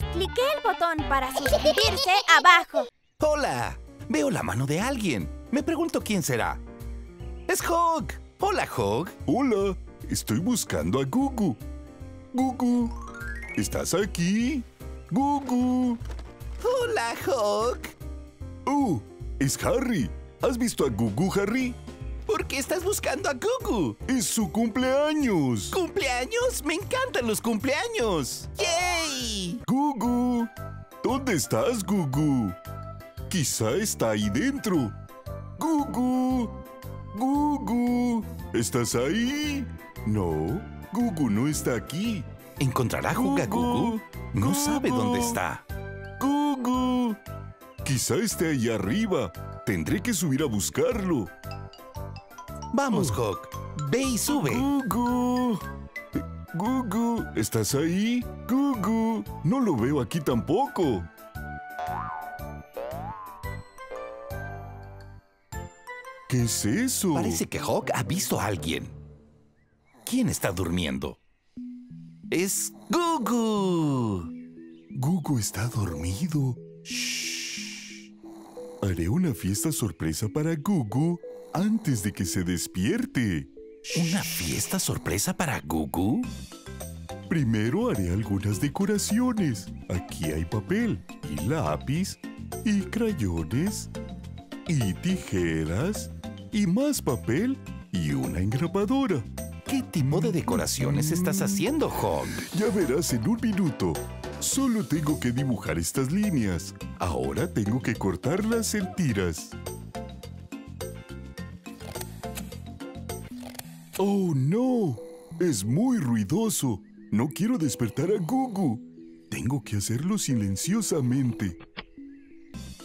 Wars. Cliqué el botón para suscribirse abajo. ¡Hola! Veo la mano de alguien. Me pregunto quién será. ¡Es Hog! ¡Hola, Hog! Hola. Estoy buscando a Gugu. Gugu, ¿estás aquí? Gugu. ¡Hola, Hog! Es Harry. ¿Has visto a Gugu, Harry? ¿Por qué estás buscando a Gugu? ¡Es su cumpleaños! ¿Cumpleaños? ¡Me encantan los cumpleaños! ¡Yay! ¡Gugu! ¿Dónde estás, Gugu? Quizá está ahí dentro. ¡Gugu! ¡Gugu! ¿Estás ahí? No, Gugu no está aquí. ¿Encontrará Gugu a Gugu? No sabe dónde está. ¡Gugu! Quizá esté ahí arriba. Tendré que subir a buscarlo. Vamos, Hog. Ve y sube. Gugu. Gugu, ¿estás ahí? Gugu. No lo veo aquí tampoco. ¿Qué es eso? Parece que Hog ha visto a alguien. ¿Quién está durmiendo? Es Gugu. Gugu está dormido. Shh. Haré una fiesta sorpresa para Gugu. Antes de que se despierte. ¿Una fiesta sorpresa para Gugu? Primero haré algunas decoraciones. Aquí hay papel y lápiz y crayones y tijeras y más papel y una engrapadora. ¿Qué tipo de decoraciones estás haciendo, Hog? Ya verás en un minuto. Solo tengo que dibujar estas líneas. Ahora tengo que cortarlas en tiras. ¡Oh, no! Es muy ruidoso. No quiero despertar a Gugu. Tengo que hacerlo silenciosamente.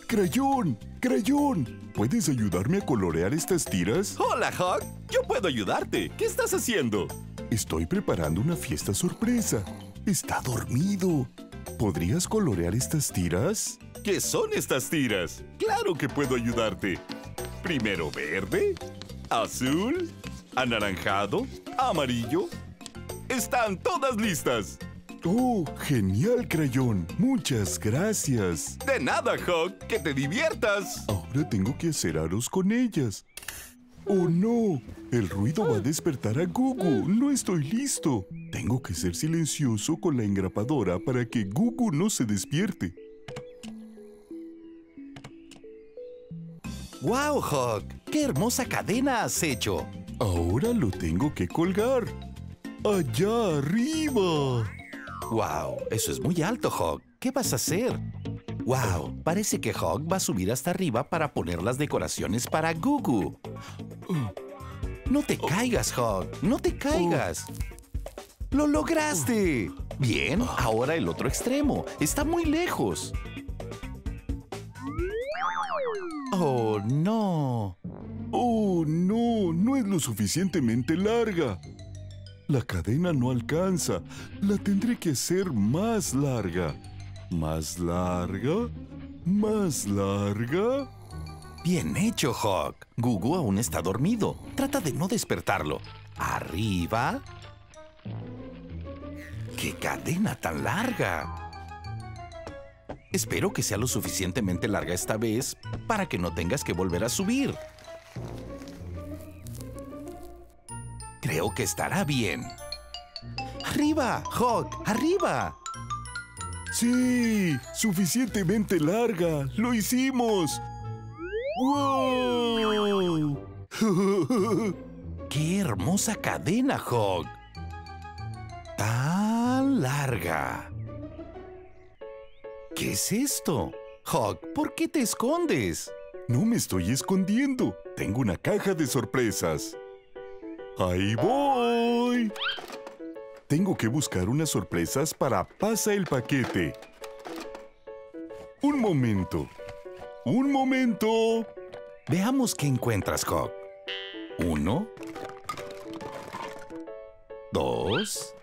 ¡Crayón! ¡Crayón! ¿Puedes ayudarme a colorear estas tiras? ¡Hola, Hog! Yo puedo ayudarte. ¿Qué estás haciendo? Estoy preparando una fiesta sorpresa. Está dormido. ¿Podrías colorear estas tiras? ¿Qué son estas tiras? ¡Claro que puedo ayudarte! Primero verde, azul... anaranjado, amarillo... ¡Están todas listas! ¡Oh, genial, Crayón! ¡Muchas gracias! ¡De nada, Hog! ¡Que te diviertas! Ahora tengo que hacer aros con ellas. ¡Oh, no! El ruido va a despertar a Gugu. ¡No estoy listo! Tengo que ser silencioso con la engrapadora para que Gugu no se despierte. ¡Wow, Hog! ¡Qué hermosa cadena has hecho! Ahora lo tengo que colgar. ¡Allá arriba! ¡Wow! Eso es muy alto, Hog. ¿Qué vas a hacer? ¡Wow! Parece que Hog va a subir hasta arriba para poner las decoraciones para Gugu. ¡No te caigas, Hog! ¡No te caigas! ¡Lo lograste! Bien, ahora el otro extremo. Está muy lejos. ¡Oh, no! ¡Oh, no! No es lo suficientemente larga. La cadena no alcanza. La tendré que hacer más larga. Más larga. Más larga. Bien hecho, Hog. Gugu aún está dormido. Trata de no despertarlo. Arriba. ¡Qué cadena tan larga! Espero que sea lo suficientemente larga esta vez para que no tengas que volver a subir. Creo que estará bien. ¡Arriba, Hog! ¡Arriba! ¡Sí! ¡Suficientemente larga! ¡Lo hicimos! ¡Wow! ¡Qué hermosa cadena, Hog! ¡Tan larga! ¿Qué es esto? Hog, ¿por qué te escondes? No me estoy escondiendo. Tengo una caja de sorpresas. ¡Ahí voy! Tengo que buscar unas sorpresas para Pasa el Paquete. ¡Un momento! ¡Un momento! Veamos qué encuentras, Hog. 1, 2,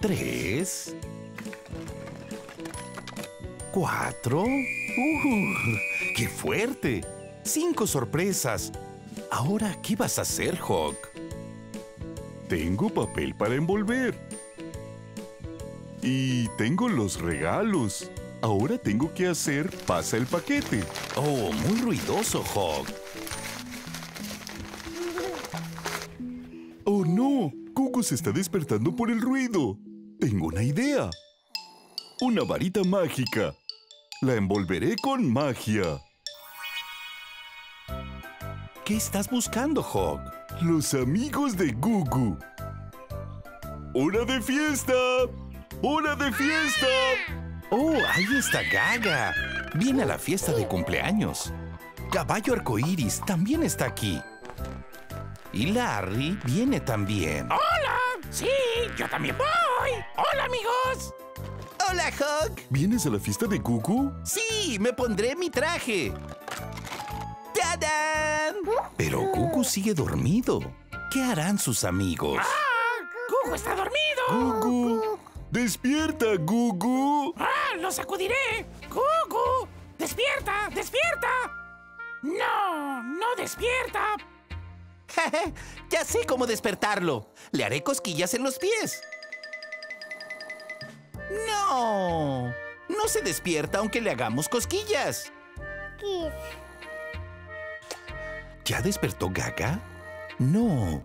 3... 4. ¡Qué fuerte! 5 sorpresas. Ahora, ¿qué vas a hacer, Hog? Tengo papel para envolver. Y tengo los regalos. Ahora tengo que hacer pasa el paquete. Oh, muy ruidoso, Hawk. Oh, no. Coco se está despertando por el ruido. Tengo una idea. Una varita mágica. La envolveré con magia. ¿Qué estás buscando, Hawk? Los amigos de Gugu. ¡Hora de fiesta! ¡Hora de fiesta! ¡Oh, ahí está Gaga! Viene a la fiesta de cumpleaños. Caballo Arcoíris también está aquí. Y Larry viene también. ¡Hola! ¡Sí, yo también voy! ¡Hola, amigos! ¡Hola, Hawk! ¿Vienes a la fiesta de Gugu? ¡Sí! ¡Me pondré mi traje! ¡Tadán! Pero Gugu sigue dormido. ¿Qué harán sus amigos? ¡Ah! ¡Gugu está dormido! ¡Gugu! ¡Despierta, Gugu! ¡Ah! ¡Lo sacudiré! ¡Gugu! ¡Despierta! ¡Despierta! ¡No! ¡No despierta! Ya sé cómo despertarlo. Le haré cosquillas en los pies. ¡No! No se despierta aunque le hagamos cosquillas. ¿Qué? ¿Ya despertó Gaga? No.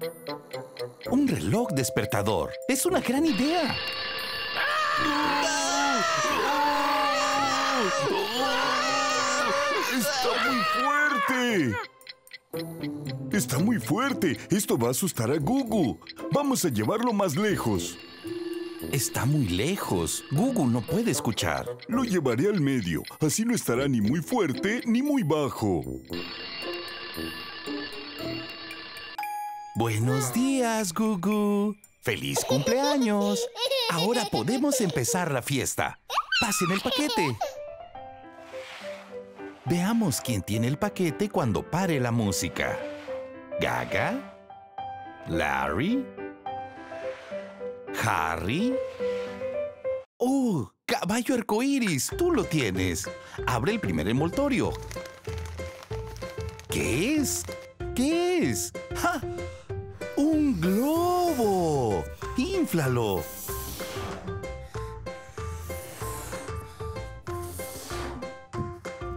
Un reloj despertador. Es una gran idea. ¡Está muy fuerte! Esto va a asustar a Gugu. Vamos a llevarlo más lejos. Está muy lejos. Gugu no puede escuchar. Lo llevaré al medio. Así no estará ni muy fuerte ni muy bajo. Buenos días, Gugu. ¡Feliz cumpleaños! Ahora podemos empezar la fiesta. ¡Pasen el paquete! Veamos quién tiene el paquete cuando pare la música. Gaga, Larry, Harry. ¡Oh! ¡Caballo Arcoíris! ¡Tú lo tienes! Abre el primer envoltorio. ¿Qué es? ¿Qué es? ¡Ja! ¡Un globo! ¡Inflalo!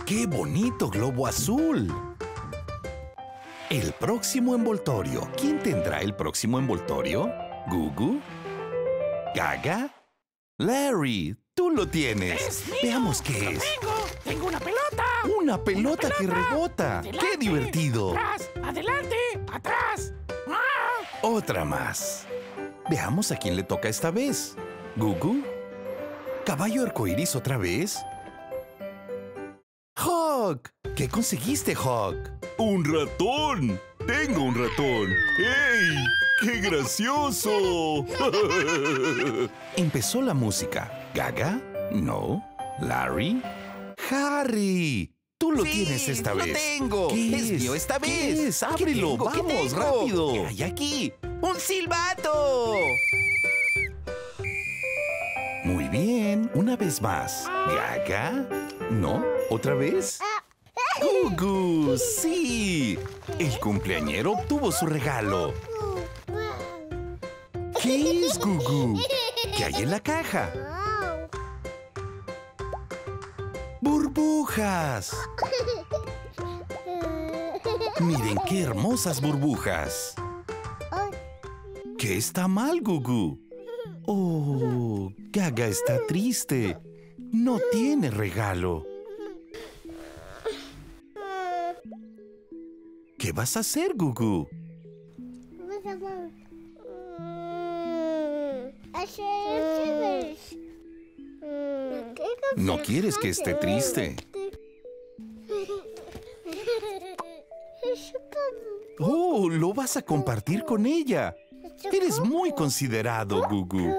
¡Qué bonito globo azul! El próximo envoltorio. ¿Quién tendrá el próximo envoltorio? ¿Gugu? ¿Gaga? ¡Larry! ¡Tú lo tienes! ¡Es mío! Veamos qué es. ¡Tengo una pelota! ¡Una pelota que rebota! Adelante, ¡qué divertido! ¡Atrás! ¡Adelante! ¡Atrás! Otra más. Veamos a quién le toca esta vez. ¿Gugu? ¿Caballo Arcoíris otra vez? ¡Hawk! ¿Qué conseguiste, Hawk? ¡Un ratón! ¡Tengo un ratón! ¡Ey! ¡Qué gracioso! Empezó la música. ¿Gaga? No. ¿Larry? ¡Harry! ¡Tú lo tienes esta vez! ¡Sí, lo tengo! ¡Es mío esta vez! ¡Ábrelo! ¡Vamos, rápido! ¿Qué hay aquí? ¡Un silbato! Muy bien. Una vez más. ¿Gaga? ¿No? ¿Otra vez? ¡Gugu! ¡Sí! El cumpleañero obtuvo su regalo. ¿Qué es, Gugu? ¿Qué hay en la caja? ¡Burbujas! ¡Miren qué hermosas burbujas! ¿Qué está mal, Gugu? ¡Oh! Gaga está triste. No tiene regalo. ¿Qué vas a hacer, Gugu? No quieres que esté triste. ¡Oh! ¡Lo vas a compartir con ella! ¡Eres muy considerado, Gugu!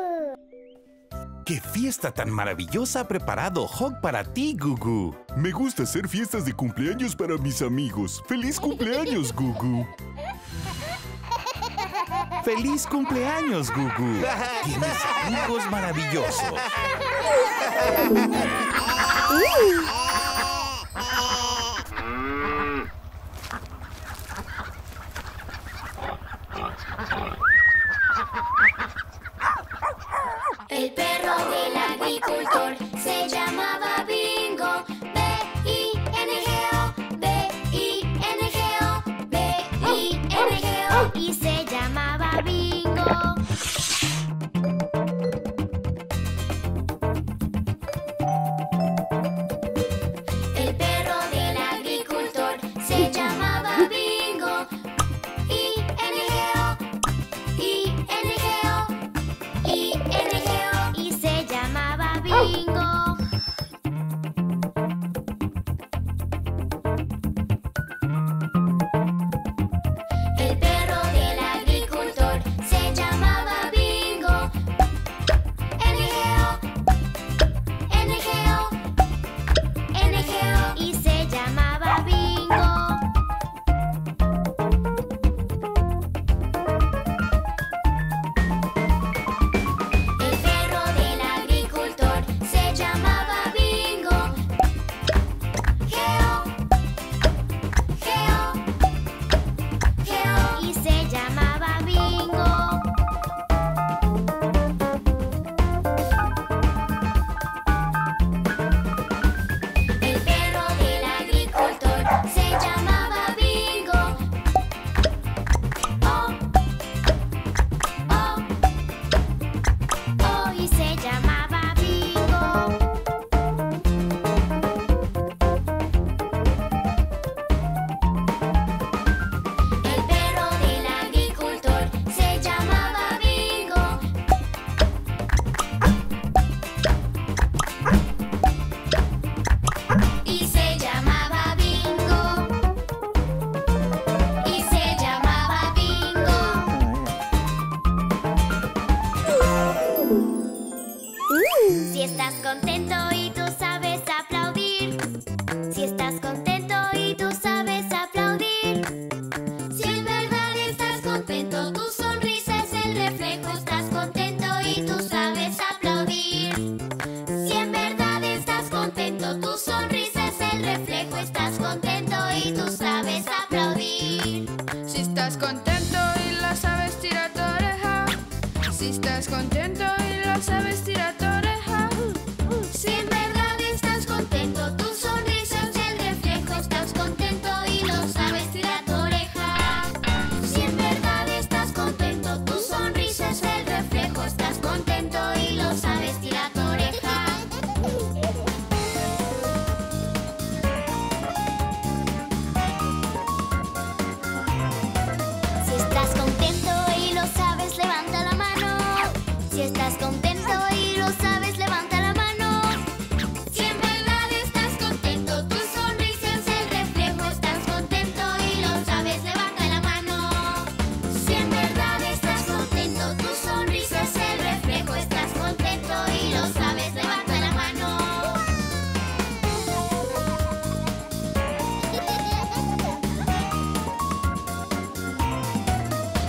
¡Qué fiesta tan maravillosa ha preparado Hawk para ti, Gugu! Me gusta hacer fiestas de cumpleaños para mis amigos. ¡Feliz cumpleaños, Gugu! ¡Feliz cumpleaños, Gugu! ¡Tienes amigos maravillosos! El perro de la... Si estás contento y tú sabes aplaudir. Si estás contento y tú sabes aplaudir. Si en verdad estás contento, tu sonrisa es el reflejo. Estás contento y tú sabes aplaudir. Si en verdad estás contento, tu sonrisa es el reflejo. Estás contento y tú sabes aplaudir. Si estás contento y lo sabes, tira tu oreja. Si estás contento y lo sabes, tira tu oreja. Si en verdad estás contento, tu sonrisa es el reflejo. Estás contento y lo sabes, tira tu oreja. Si en verdad estás contento, tu sonrisa es el reflejo. Estás contento y lo sabes, tira tu oreja. Si estás contento y lo sabes, levanta la mano. Si estás contento y lo sabes, levanta la mano. Si en verdad estás contento, tu sonrisa es el reflejo. Estás contento y lo sabes, levanta la mano. Si en verdad estás contento, tu sonrisa es el reflejo. Estás contento y lo sabes, levanta la mano.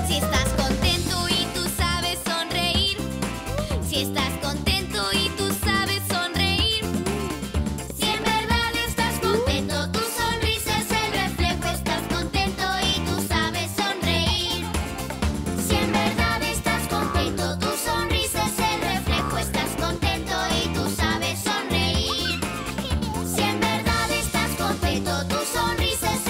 Si estás contento y tú sabes sonreír. Si estás contento y tú sabes sonreír. Si en verdad estás contento, tu sonrisa es el reflejo. Estás contento y tú sabes sonreír. Si en verdad estás contento, tu sonrisa es el reflejo. Estás contento y tú sabes sonreír. Si en verdad estás contento, tu sonrisa es el reflejo. Estás contento y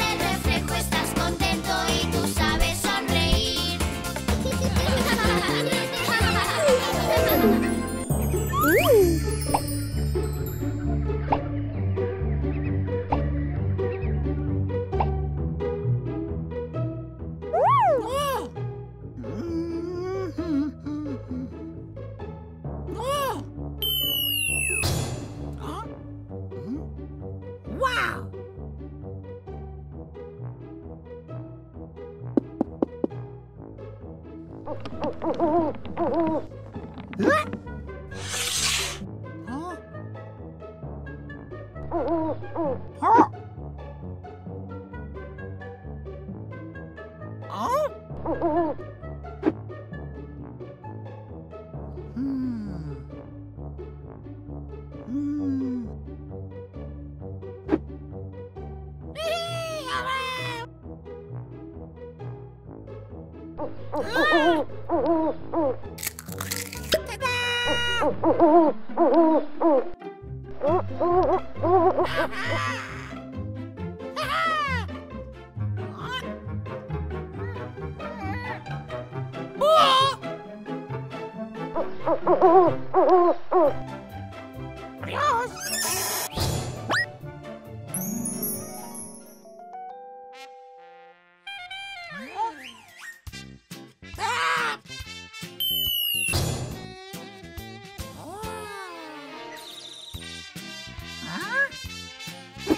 tú sabes sonreír.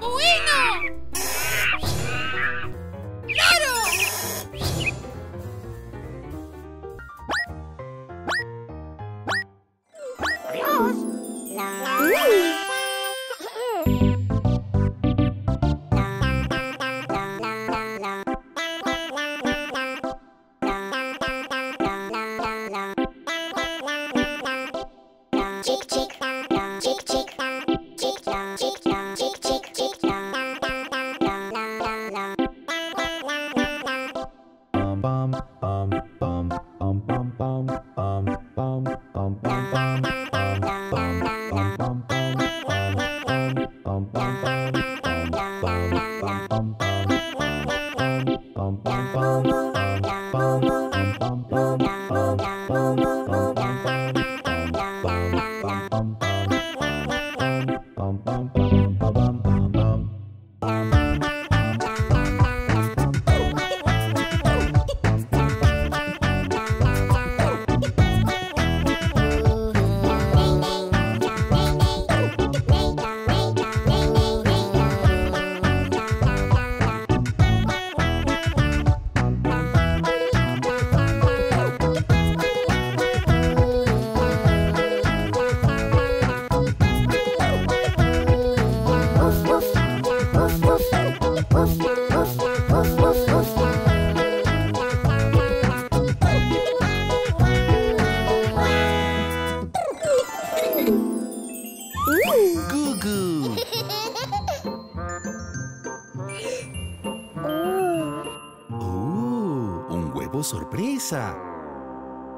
¡Babuino! Sorpresa.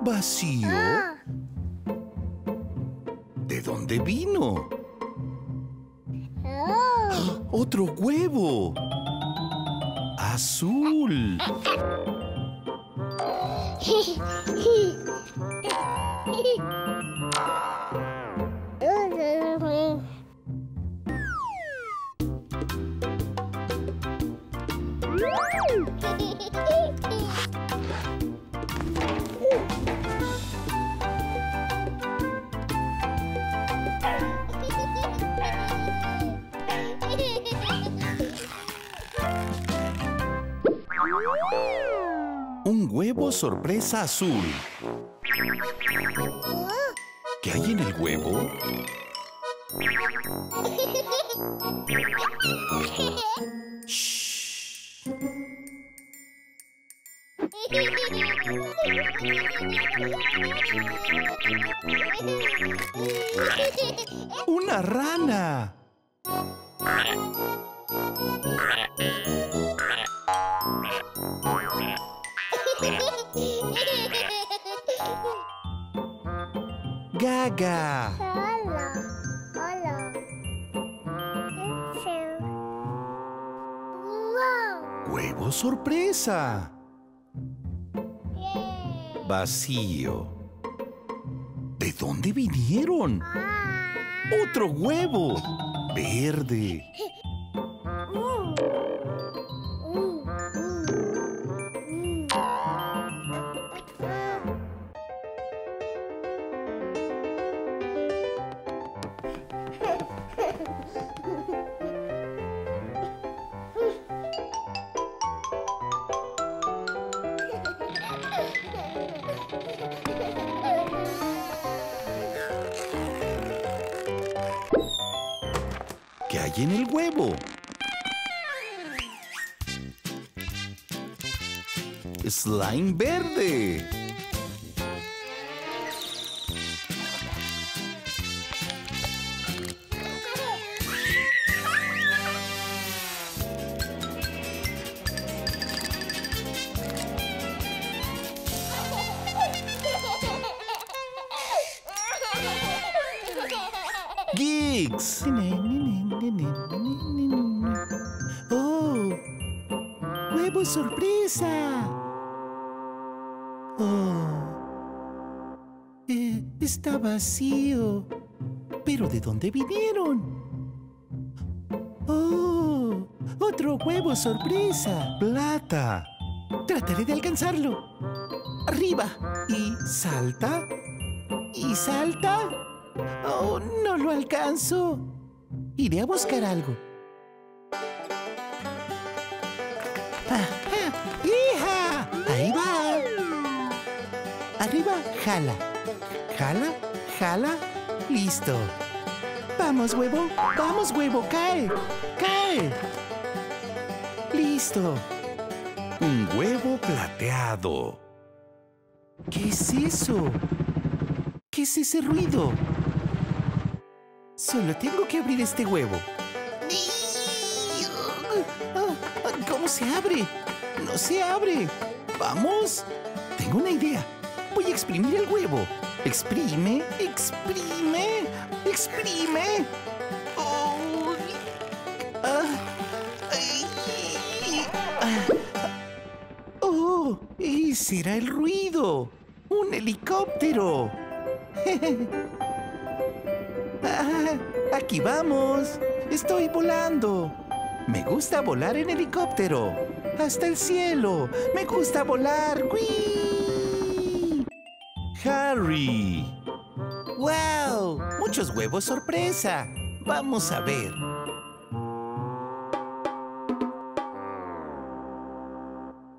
Vacío. ¿De dónde vino? Otro huevo. Azul. Un huevo sorpresa azul. ¿Qué hay en el huevo? Shh. ¡Una rana! Gaga. Hola. Hola. Wow. Huevo sorpresa. Yeah. Vacío. ¿De dónde vinieron? Otro huevo. Verde. En el huevo. Slime verde. Gigs. ¡Oh! ¡Huevo sorpresa! ¡Oh! Está vacío. ¿Pero de dónde vinieron? ¡Oh! ¡Otro huevo sorpresa! ¡Plata! Trataré de alcanzarlo. ¡Arriba! Y salta. Y salta. ¡Oh! ¡No lo alcanzo! Iré a buscar algo. arriba, jala. Jala, jala, listo. Vamos, huevo, cae, cae. Listo. Un huevo plateado. ¿Qué es eso? ¿Qué es ese ruido? Solo tengo que abrir este huevo. ¿Cómo se abre? ¡No se abre! ¡Vamos! Tengo una idea. Voy a exprimir el huevo. ¡Exprime! ¡Exprime! ¡Exprime! ¡Oh! ¡Oh! ¡Ese era el ruido! ¡Un helicóptero! Ah, ¡aquí vamos! ¡Estoy volando! Me gusta volar en helicóptero. ¡Hasta el cielo! ¡Me gusta volar! ¡Wii! ¡Harry! ¡Wow! ¡Muchos huevos sorpresa! Vamos a ver.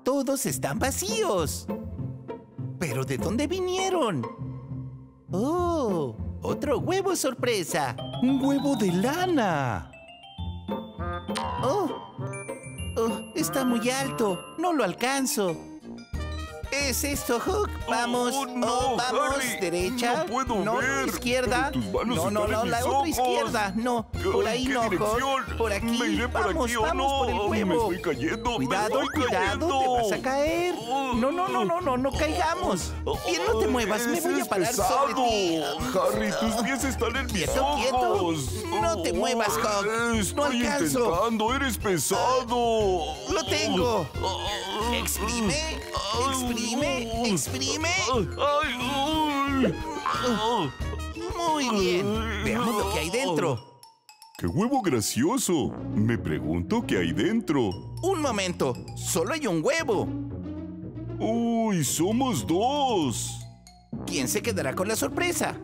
Todos están vacíos. ¿Pero de dónde vinieron? ¡Oh! ¡Otro huevo sorpresa! ¡Un huevo de lana! Oh, está muy alto. No lo alcanzo. ¿Es esto, Hook? Vamos, vamos, Harry, derecha. No puedo ver. Izquierda. No, la otra izquierda. No, por ahí no, Hook. Por aquí. Vamos, vamos por el huevo. Me estoy cayendo. Cuidado, te vas a caer. No caigamos. Bien, no te muevas. Me voy a parar sobre ti. Harry, tus pies están en mis ojos. No te muevas, Hook. No alcanzo. Estoy intentando. Eres pesado. Lo tengo. Exprime. Exprime, exprime. Muy bien. Veamos lo que hay dentro. ¡Qué huevo gracioso! Me pregunto qué hay dentro. Un momento. Solo hay un huevo. ¡Uy, somos dos! ¿Quién se quedará con la sorpresa?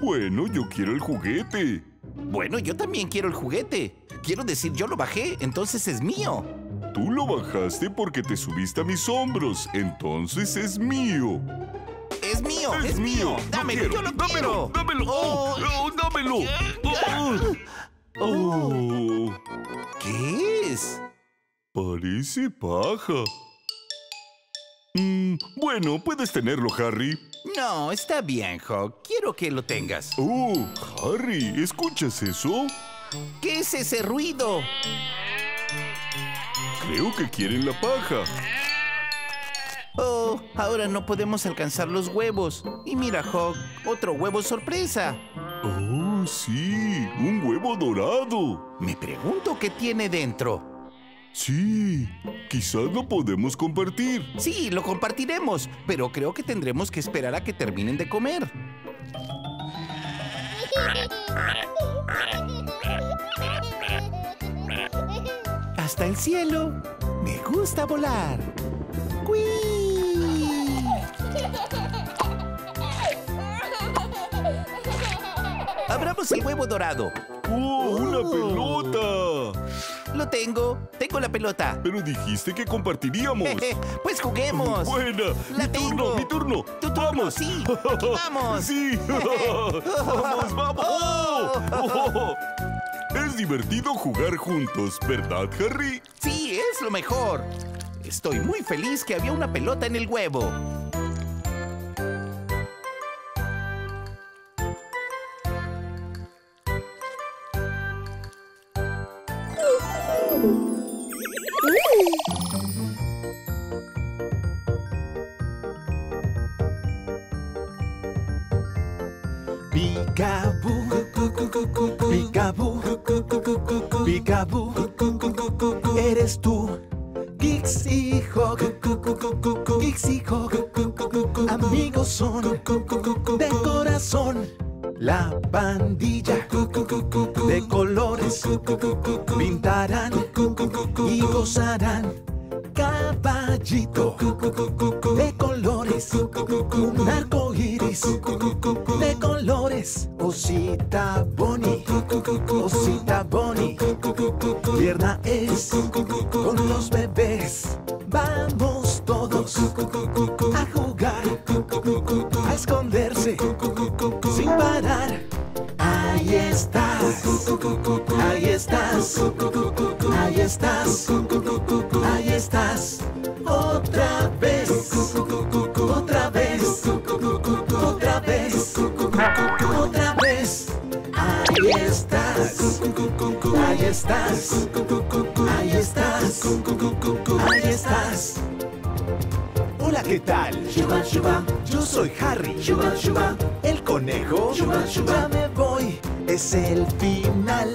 Bueno, yo quiero el juguete. Bueno, yo también quiero el juguete. Quiero decir, yo lo bajé, entonces es mío. Tú lo bajaste porque te subiste a mis hombros. Entonces es mío. ¡Es mío! ¡Es mío! ¡Dámelo! ¡Yo lo quiero! ¡Dámelo! ¡Oh! ¡Dámelo! ¡Oh! ¿Qué es? Parece paja. Bueno, puedes tenerlo, Harry. No, está bien, Hawk. Quiero que lo tengas. ¡Oh! Harry, ¿escuchas eso? ¿Qué es ese ruido? Creo que quieren la paja. Oh, ahora no podemos alcanzar los huevos. Y mira, Hawk, otro huevo sorpresa. Oh, sí, un huevo dorado. Me pregunto qué tiene dentro. Sí, quizás lo podemos compartir. Sí, lo compartiremos, pero creo que tendremos que esperar a que terminen de comer. ¡Hasta el cielo! ¡Me gusta volar! ¡Cuii! ¡Abramos el huevo dorado! ¡Oh, una pelota! ¡Lo tengo! ¡Tengo la pelota! ¡Pero dijiste que compartiríamos! ¡Pues juguemos! ¡Buena! La ¡mi tengo. Turno! ¡Mi turno! ¡Tu turno! ¡Vamos! ¡Sí! ¡Aquí vamos! ¡Sí! ¡Vamos, vamos! ¡Oh! ¡Oh! Es divertido jugar juntos, ¿verdad, Harry? Sí, es lo mejor. Estoy muy feliz que había una pelota en el huevo. Picaboo, eres tú, Gixi Hawk, Gixi Hawk, amigos son de corazón, la pandilla de colores pintarán y gozarán, caballito de colores, un arco iris de colores, osita Bonnie, osita Bonnie, tierna es con los bebés, vamos todos a jugar, a esconderse sin parar. Ahí estás, ahí estás, ahí estás, ahí estás. Otra vez, otra vez, otra vez, otra vez. Ahí estás, ahí estás, ahí estás, ahí estás. Hola, ¿qué tal? Shuba, shuba. Yo soy Harry. Shuba, shuba. El conejo. Shuba, shuba. Ya me voy. Es el final.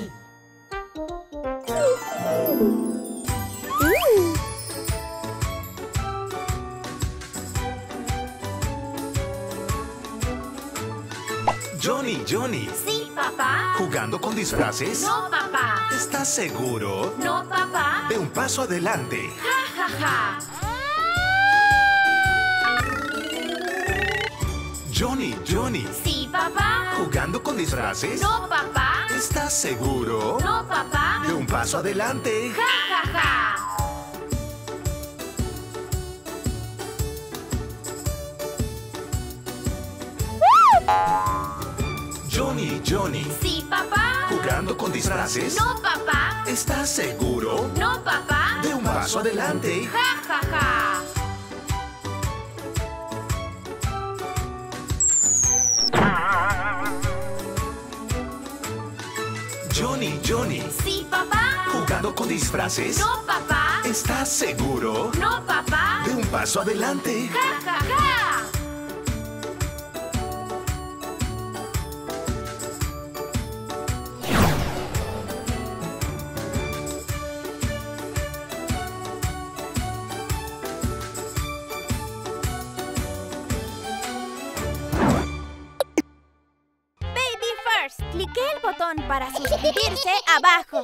Johnny, Johnny. Sí, papá. ¿Jugando con disfraces? No, papá. ¿Estás seguro? No, papá. De un paso adelante. Ja, ja, ja. Johnny, Johnny. Sí, papá. ¿Jugando con disfraces? No, papá. ¿Estás seguro? No, papá. De un paso adelante. Ja, ja, ja. Johnny, Johnny. Sí, papá. ¿Jugando con disfraces? No, papá. ¿Estás seguro? No, papá. De un paso adelante. Ja, ja, ja. Johnny, Johnny. Sí, papá. ¿Jugando con disfraces? No, papá. ¿Estás seguro? No, papá. De un paso adelante. Ja, ja, ja. Clique el botón para suscribirse abajo.